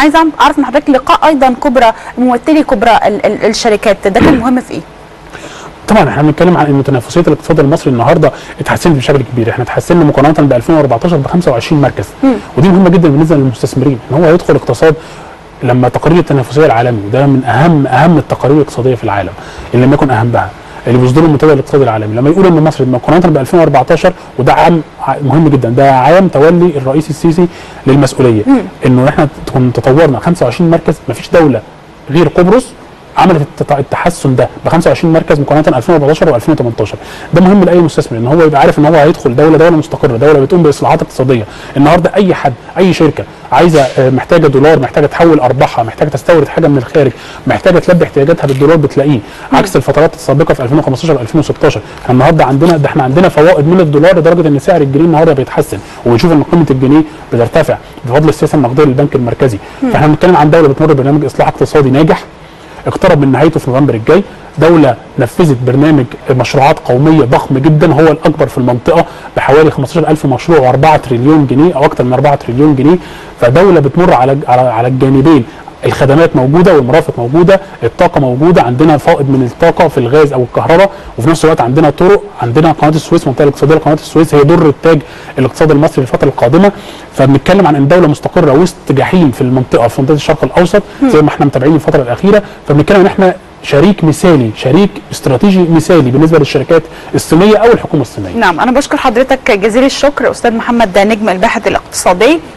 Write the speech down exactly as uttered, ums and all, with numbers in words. عايزه اعرف من حضرتك لقاء ايضا كبرى ممثلي كبرى الشركات ده كان مهم في ايه؟ طبعا احنا بنتكلم عن ان تنافسيه الاقتصاد المصري النهارده اتحسنت بشكل كبير، احنا اتحسننا مقارنه ب ألفين وأربعتاشر ب خمسة وعشرين مركز، مم. ودي مهمه جدا بالنسبه للمستثمرين ان هو يدخل اقتصاد. لما تقارير التنافسيه العالمي ده من اهم اهم التقارير الاقتصاديه في العالم اللي لم يكن اهمها اللي بيصدره المنتدى الاقتصادي العالمي، لما يقول ان مصر مقارنه ب ألفين وأربعتاشر وده عام مهم جدا، ده عام تولي الرئيس السيسي للمسؤوليه، مم. انه احنا تطورنا خمسة وعشرين مركز، ما فيش دوله غير قبرص عملت التحسن ده ب خمسة وعشرين مركز مقارنه ألفين وأربعتاشر وألفين وتمنتاشر. ده مهم لاي مستثمر ان هو يبقى عارف ان هو هيدخل دوله دوله مستقره، دوله بتقوم باصلاحات اقتصاديه. النهارده اي حد اي شركه عايزه محتاجه دولار، محتاجه تحول ارباحها، محتاجه تستورد حاجه من الخارج، محتاجه تلبي احتياجاتها بالدولار بتلاقيه، عكس الفترات السابقه في ألفين وخمستاشر وألفين وستاشر. احنا النهارده عندنا ده احنا عندنا فوائد من الدولار لدرجه ان سعر الجنيه النهارده بيتحسن، وبنشوف ان قيمه الجنيه بترتفع بفضل السياسه النقديه للبنك المركزي. فاحنا بنتكلم عن دوله بتمر ببرنامج اصلاح اقتصادي ناجح اقترب من نهايته في نوفمبر الجاي، دولة نفذت برنامج مشروعات قومية ضخم جدا هو الأكبر في المنطقة بحوالي خمستاشر ألف مشروع وأربعة تريليون جنيه أو أكثر من أربعة تريليون جنيه، فدولة بتمر على على الجانبين، الخدمات موجودة والمرافق موجودة، الطاقة موجودة، عندنا فائض من الطاقة في الغاز أو الكهرباء، وفي نفس الوقت عندنا طرق، عندنا قناة السويس، المنطقة الاقتصادية قناة السويس هي در التاج الاقتصاد المصري للفترة القادمة. فبنتكلم عن ان دوله مستقره وسط جحيم في المنطقه في منطقه الشرق الاوسط زي ما احنا متابعين الفتره الاخيره، فبنتكلم ان احنا شريك مثالي، شريك استراتيجي مثالي بالنسبه للشركات الصينيه او الحكومه الصينيه. نعم، انا بشكر حضرتك جزيل الشكر استاذ محمد نجم الباحث الاقتصادي.